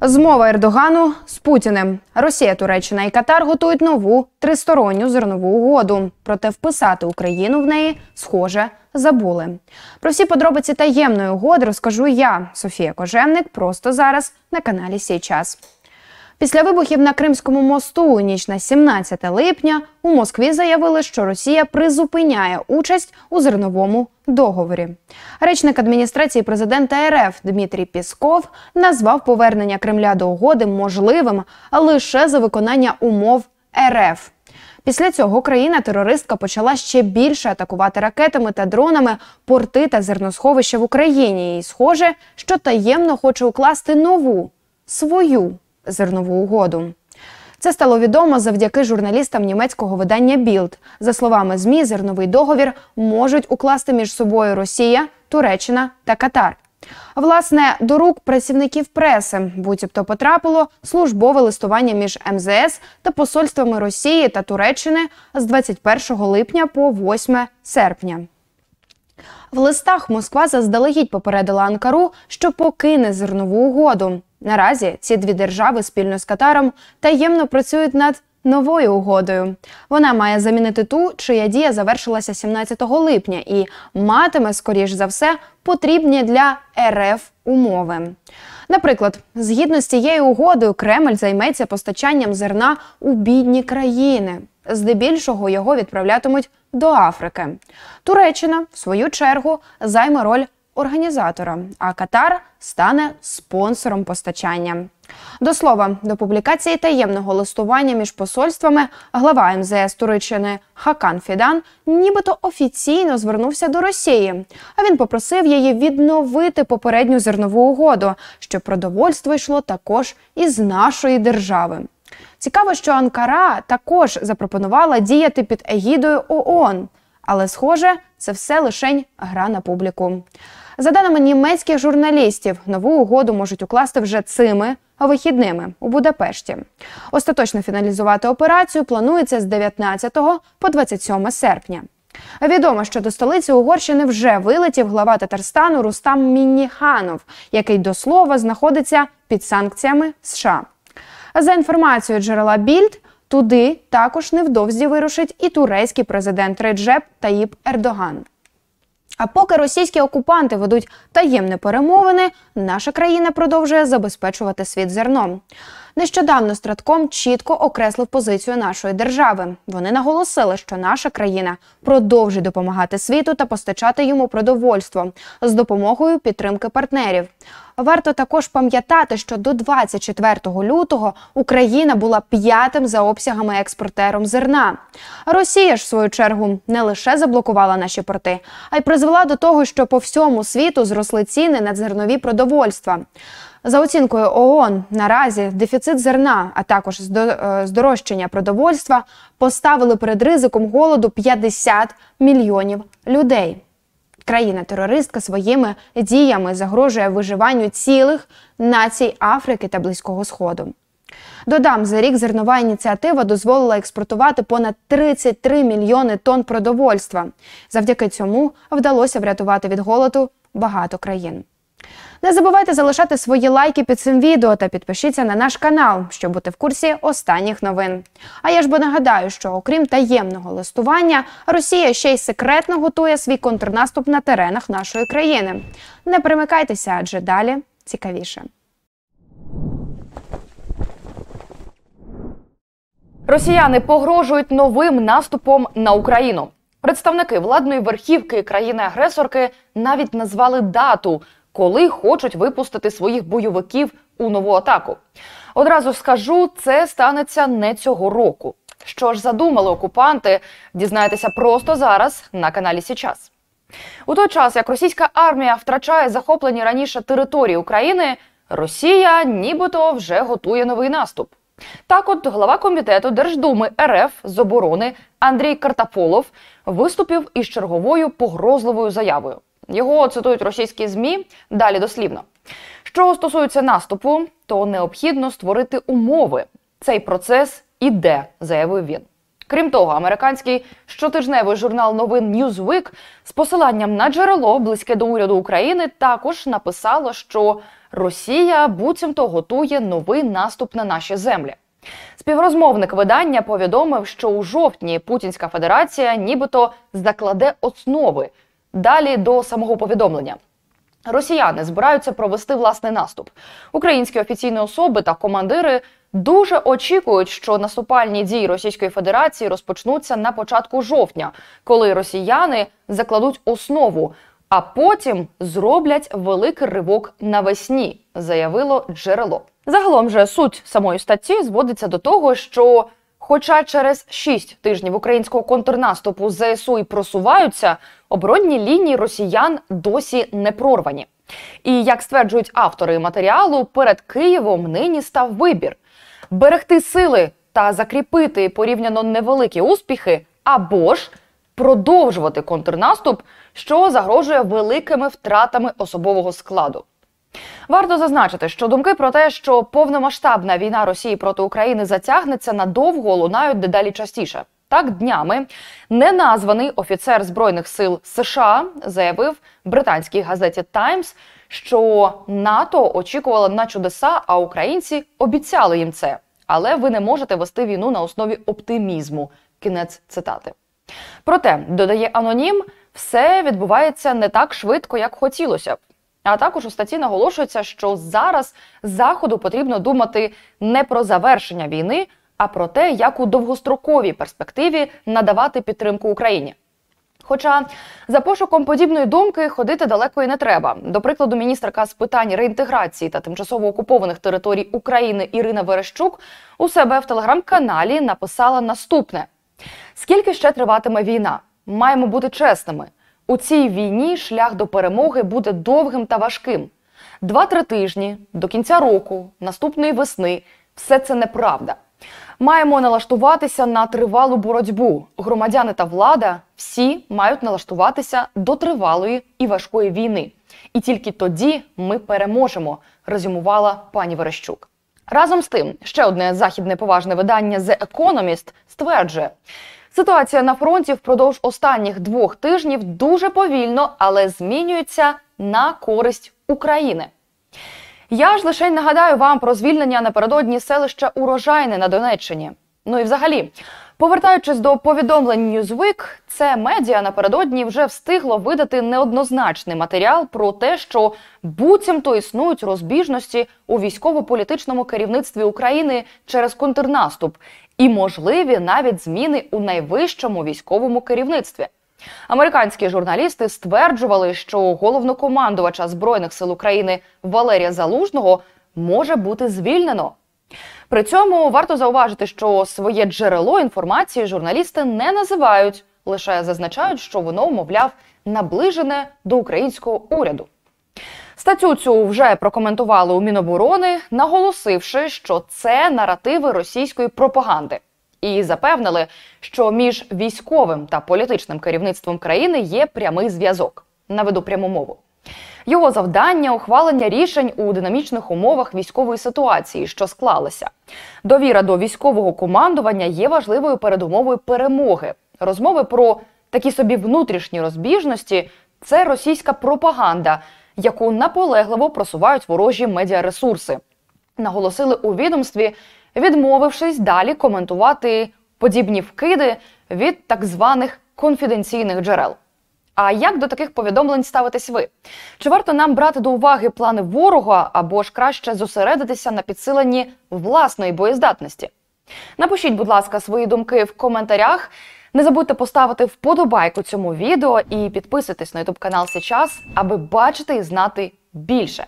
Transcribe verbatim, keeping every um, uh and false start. Змова Ердогану з Путіним. Росія, Туреччина і Катар готують нову тристоронню зернову угоду. Проте вписати Україну в неї, схоже, забули. Про всі подробиці таємної угоди розкажу я, Софія Кожевник, просто зараз на каналі «Сейчас». Після вибухів на Кримському мосту у ніч на сімнадцяте липня у Москві заявили, що Росія призупиняє участь у зерновому договорі. Речник адміністрації президента РФ Дмитрій Пісков назвав повернення Кремля до угоди можливим лише за виконання умов РФ. Після цього країна-терористка почала ще більше атакувати ракетами та дронами порти та зерносховища в Україні. І схоже, що таємно хоче укласти нову, свою зернову угоду. Це стало відомо завдяки журналістам німецького видання «Bild». За словами ЗМІ, зерновий договір можуть укласти між собою Росія, Туреччина та Катар. Власне, до рук працівників преси буцімто потрапило службове листування між ем зе ес та посольствами Росії та Туреччини з двадцять першого липня по восьме серпня. В листах Москва заздалегідь попередила Анкару, що покине зернову угоду. Наразі ці дві держави спільно з Катаром таємно працюють над новою угодою. Вона має замінити ту, чия дія завершилася сімнадцятого липня і матиме, скоріш за все, потрібні для РФ умови. Наприклад, згідно з цією угодою, Кремль займеться постачанням зерна у бідні країни. Здебільшого його відправлятимуть до Африки. Туреччина, в свою чергу, займе роль організатора, а Катар стане спонсором постачання. До слова, до публікації таємного листування між посольствами глава ем зе ес Туреччини Хакан Фідан нібито офіційно звернувся до Росії, а він попросив її відновити попередню зернову угоду, щоб продовольство йшло також із нашої держави. Цікаво, що Анкара також запропонувала діяти під егідою ООН, але, схоже, це все лишень гра на публіку. За даними німецьких журналістів, нову угоду можуть укласти вже цими вихідними у Будапешті. Остаточно фіналізувати операцію планується з дев'ятнадцятого по двадцять сьоме серпня. Відомо, що до столиці Угорщини вже вилетів глава Татарстану Рустам Мінніханов, який до слова знаходиться під санкціями США. За інформацією джерела Bild, туди також невдовзі вирушить і турецький президент Реджеп Таїп Ердоган. А поки російські окупанти ведуть таємні перемовини, наша країна продовжує забезпечувати світ зерном. Нещодавно Стратком чітко окреслив позицію нашої держави. Вони наголосили, що наша країна продовжить допомагати світу та постачати йому продовольство з допомогою підтримки партнерів. Варто також пам'ятати, що до двадцять четвертого лютого Україна була п'ятим за обсягами експортером зерна. Росія ж, в свою чергу, не лише заблокувала наші порти, а й призвела до того, що по всьому світу зросли ціни на зернові продовольства. За оцінкою ООН, наразі дефіцит зерна, а також здорожчання продовольства поставили перед ризиком голоду п'ятдесят мільйонів людей. Країна-терористка своїми діями загрожує виживанню цілих націй Африки та Близького Сходу. Додам, за рік зернова ініціатива дозволила експортувати понад тридцять три мільйони тонн продовольства. Завдяки цьому вдалося врятувати від голоду багато країн. Не забувайте залишати свої лайки під цим відео та підпишіться на наш канал, щоб бути в курсі останніх новин. А я ж бо нагадаю, що окрім таємного листування, Росія ще й секретно готує свій контрнаступ на теренах нашої країни. Не перемикайтеся, адже далі цікавіше. Росіяни погрожують новим наступом на Україну. Представники владної верхівки країни-агресорки навіть назвали дату – коли хочуть випустити своїх бойовиків у нову атаку. Одразу скажу, це станеться не цього року. Що ж задумали окупанти, дізнаєтеся просто зараз на каналі «Сейчас». У той час, як російська армія втрачає захоплені раніше території України, Росія нібито вже готує новий наступ. Так от глава комітету Держдуми РФ з оборони Андрій Картополов виступив із черговою погрозливою заявою. Його цитують російські ЗМІ, далі дослівно. Що стосується наступу, то необхідно створити умови. Цей процес іде, заявив він. Крім того, американський щотижневий журнал новин Newsweek з посиланням на джерело, близьке до уряду України, також написало, що Росія буцімто готує новий наступ на наші землі. Співрозмовник видання повідомив, що у жовтні Путінська Федерація нібито закладе основи. Далі до самого повідомлення. Росіяни збираються провести власний наступ. Українські офіційні особи та командири дуже очікують, що наступальні дії Російської Федерації розпочнуться на початку жовтня, коли росіяни закладуть основу, а потім зроблять великий ривок навесні, заявило джерело. Загалом же суть самої статті зводиться до того, що хоча через шість тижнів українського контрнаступу ЗСУ і просуваються, оборонні лінії росіян досі не прорвані. І, як стверджують автори матеріалу, перед Києвом нині став вибір – берегти сили та закріпити порівняно невеликі успіхи, або ж продовжувати контрнаступ, що загрожує великими втратами особового складу. Варто зазначити, що думки про те, що повномасштабна війна Росії проти України затягнеться надовго, лунають дедалі частіше. Так, днями неназваний офіцер Збройних сил США заявив британській газеті «Таймс», що НАТО очікувало на чудеса, а українці обіцяли їм це. Але ви не можете вести війну на основі оптимізму. Кінець цитати. Проте, додає анонім, все відбувається не так швидко, як хотілося б. А також у статті наголошується, що зараз Заходу потрібно думати не про завершення війни, а про те, як у довгостроковій перспективі надавати підтримку Україні. Хоча за пошуком подібної думки ходити далеко і не треба. До прикладу, міністерка з питань реінтеграції та тимчасово окупованих територій України Ірина Верещук у себе в телеграм-каналі написала наступне. «Скільки ще триватиме війна? Маємо бути чесними. У цій війні шлях до перемоги буде довгим та важким. Два-три тижні, до кінця року, наступної весни – все це неправда. Маємо налаштуватися на тривалу боротьбу. Громадяни та влада – всі мають налаштуватися до тривалої і важкої війни. І тільки тоді ми переможемо», – резюмувала пані Верещук. Разом з тим, ще одне західне поважне видання The Economist стверджує – ситуація на фронті впродовж останніх двох тижнів дуже повільно, але змінюється на користь України. Я ж лише нагадаю вам про звільнення напередодні селища Урожайне на Донеччині. Ну і взагалі, повертаючись до повідомлень Newsweek, це медіа напередодні вже встигло видати неоднозначний матеріал про те, що буцімто існують розбіжності у військово-політичному керівництві України через контрнаступ і можливі навіть зміни у найвищому військовому керівництві. Американські журналісти стверджували, що головнокомандувача Збройних сил України Валерія Залужного може бути звільнено. При цьому варто зауважити, що своє джерело інформації журналісти не називають, лише зазначають, що воно, мовляв, наближене до українського уряду. Статтю цю вже прокоментували у Міноборони, наголосивши, що це наративи російської пропаганди. І запевнили, що між військовим та політичним керівництвом країни є прямий зв'язок. Наведу пряму мову. Його завдання – ухвалення рішень у динамічних умовах військової ситуації, що склалися. Довіра до військового командування є важливою передумовою перемоги. Розмови про такі собі внутрішні розбіжності – це російська пропаганда, яку наполегливо просувають ворожі медіаресурси. Наголосили у відомстві, відмовившись далі коментувати подібні вкиди від так званих конфіденційних джерел. А як до таких повідомлень ставитесь ви? Чи варто нам брати до уваги плани ворога, або ж краще зосередитися на підсиленні власної боєздатності? Напишіть, будь ласка, свої думки в коментарях. Не забудьте поставити вподобайку цьому відео і підписуйтесь на ютуб канал «Сейчас», аби бачити і знати більше.